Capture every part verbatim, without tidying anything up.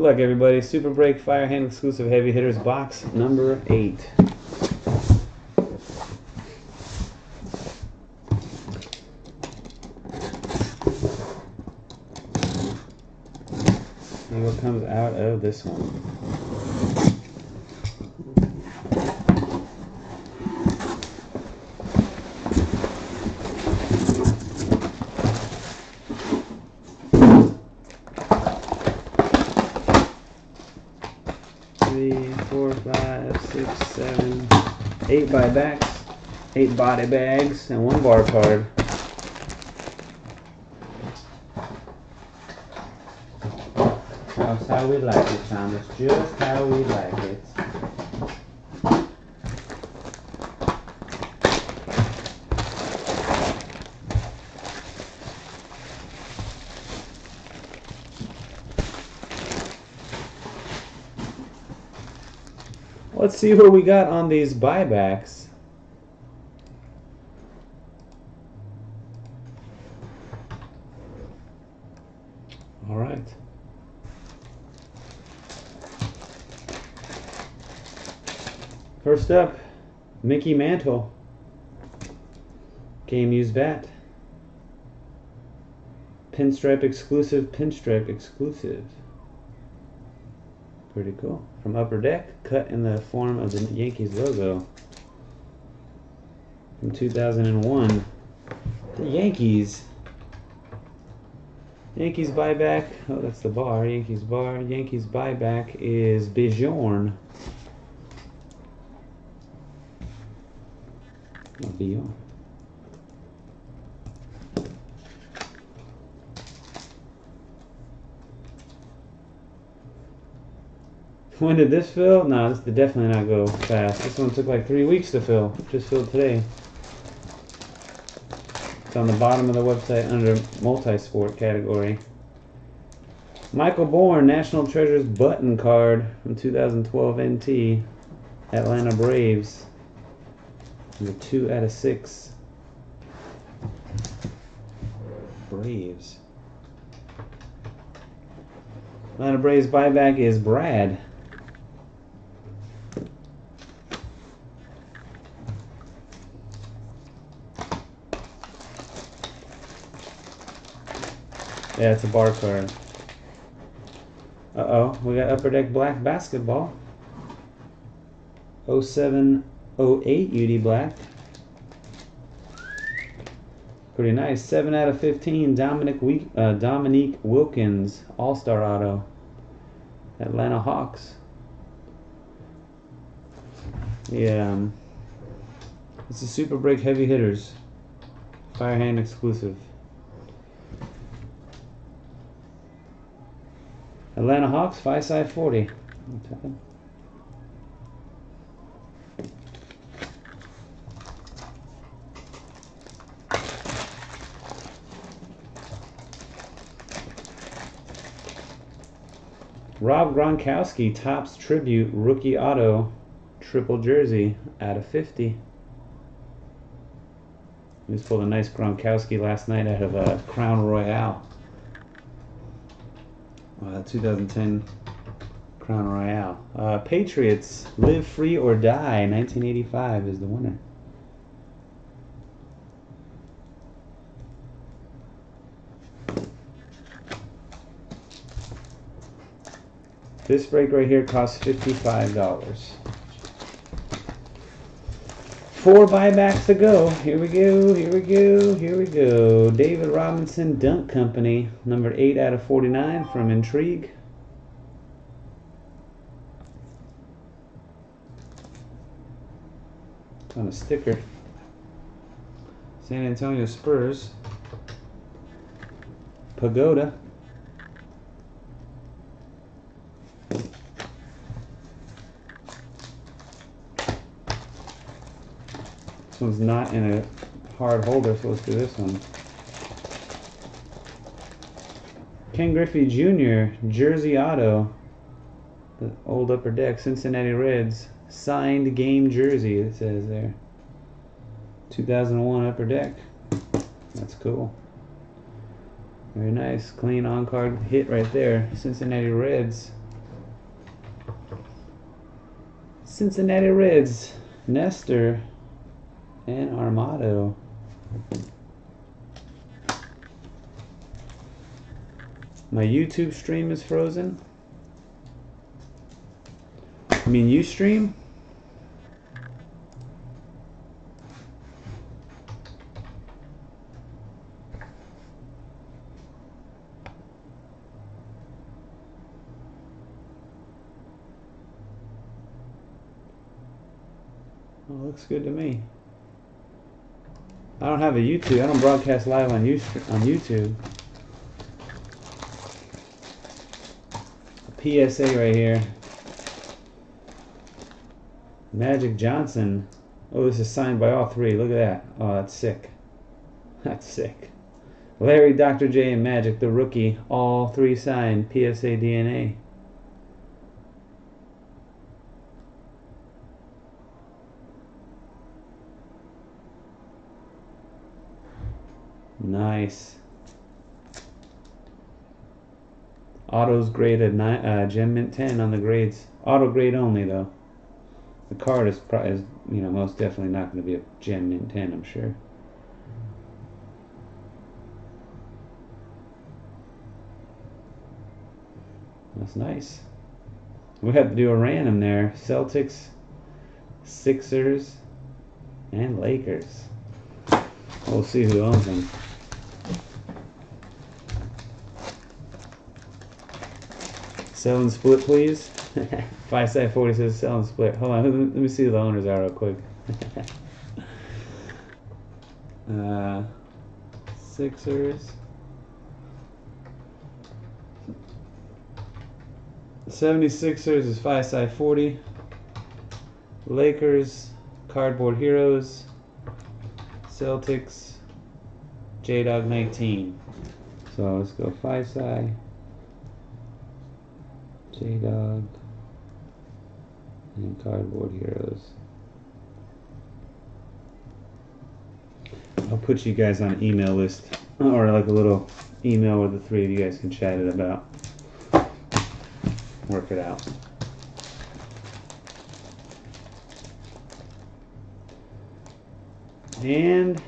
Good luck, everybody. Super Break Firehand exclusive Heavy Hitters box number eight. And what comes out of this one? Eight buy backs, eight body bags, and one bar card. That's how we like it, Thomas. Just how we like it. Let's see what we got on these buybacks. All right. First up, Mickey Mantle. Game used bat. Pinstripe exclusive, pinstripe exclusive. Pretty cool. From Upper Deck, cut in the form of the Yankees logo. From two thousand one. The Yankees. Yankees buyback. Oh, that's the bar. Yankees bar. Yankees buyback is Bjorn. Not Bjorn. When did this fill? No, this did definitely not go fast. This one took like three weeks to fill. Just filled today. It's on the bottom of the website under multi-sport category. Michael Bourne, National Treasures button card from two thousand twelve N T. Atlanta Braves. Number two out of six. Braves. Atlanta Braves buyback is Brad. Yeah, it's a bar card. Uh-oh, we got Upper Deck Black Basketball. oh seven oh eight U D Black. Pretty nice. seven out of fifteen, Dominique, we uh, Dominique Wilkins, All-Star Auto. Atlanta Hawks. Yeah. Um, it's a Super Break Heavy Hitters. Firehand exclusive. Atlanta Hawks, five side forty. Rob Gronkowski, Topps Tribute, Rookie Auto, Triple Jersey, out of fifty. We just pulled a nice Gronkowski last night out of uh, Crown Royale. Uh, two thousand ten Crown Royale. Uh, Patriots, Live Free or Die, nineteen eighty-five is the winner. This break right here costs fifty-five dollars. Four buybacks to go. Here we go, here we go, here we go. David Robinson, Dunk Company, number eight out of forty-nine from Intrigue. It's on a sticker. San Antonio Spurs. Pagoda. This one's not in a hard holder, so let's do this one. Ken Griffey Junior, Jersey Auto, the old Upper Deck, Cincinnati Reds, signed game jersey, it says there. two thousand one Upper Deck. That's cool. Very nice, clean on-card hit right there. Cincinnati Reds, Cincinnati Reds, Nestor, and Armato. My YouTube stream is frozen. I mean, Ustream. Well, looks good to me. I don't have a YouTube. I don't broadcast live on YouTube. A P S A right here. Magic Johnson. Oh, this is signed by all three. Look at that. Oh, that's sick. That's sick. Larry, Doctor J, and Magic, the rookie. All three signed. P S A D N A. Nice. Auto's graded nine, uh, gem mint ten on the grades. Auto grade only though. The card is probably, is, you know, most definitely not going to be a gem mint ten, I'm sure. That's nice. We have to do a random there. Celtics, Sixers, and Lakers. We'll see who owns them. Sell and split, please. five side forty says sell and split. Hold on, let me see who the owners are real quick. uh, Sixers. seventy-sixers is five side forty. Lakers, Cardboard Heroes. Celtics, J-Dog nineteen. So let's go five side. J-Dog and Cardboard Heroes. I'll put you guys on an email list, or like a little email where the three of you guys can chat it about. Work it out. And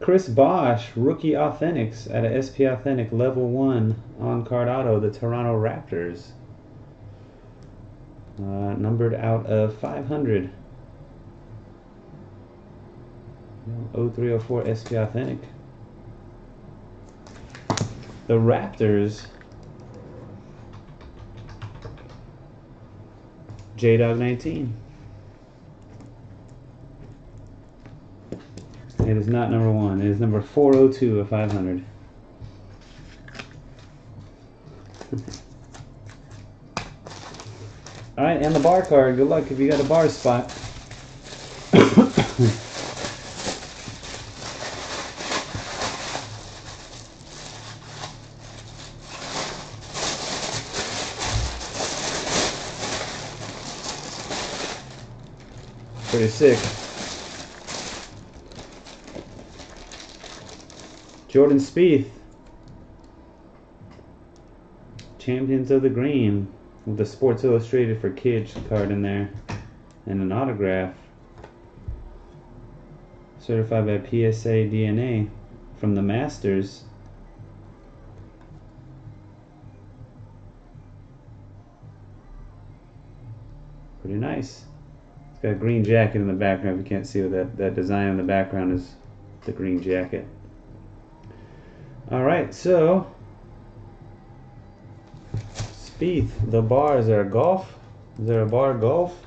Chris Bosch, Rookie Authentics at a S P Authentic Level one on card auto, the Toronto Raptors. Uh, numbered out of five hundred. oh three oh four S P Authentic. The Raptors. J-Dog nineteen. It is not number one. It is number four oh two of five hundred. All right, and the bar card. Good luck if you got a bar spot. Pretty sick. Jordan Spieth, Champions of the Green, with the Sports Illustrated for Kids card in there, and an autograph, certified by P S A D N A from the Masters. Pretty nice. It's got a green jacket in the background. If you can't see what that, that design in the background is, the green jacket. All right, so Spieth, the bar. Is there a golf? Is there a bar golf?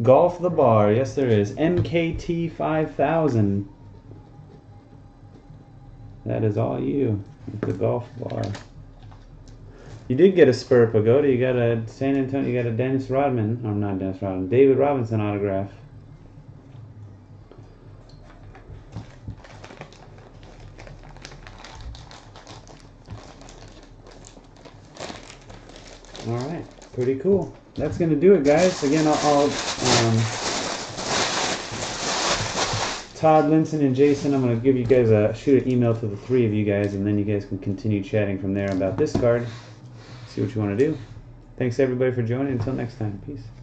Golf the bar. Yes, there is. M K T five thousand. That is all you. The golf bar. You did get a Spur Pagoda. You got a San Antonio. You got a Dennis Rodman. I'm not Dennis Rodman. David Robinson autograph. All right, pretty cool. That's gonna do it, guys. Again, I'll, I'll um, Todd, Linson, and Jason. I'm gonna give you guys a shoot an email to the three of you guys, and then you guys can continue chatting from there about this card. See what you want to do. Thanks, everybody, for joining. Until next time. Peace.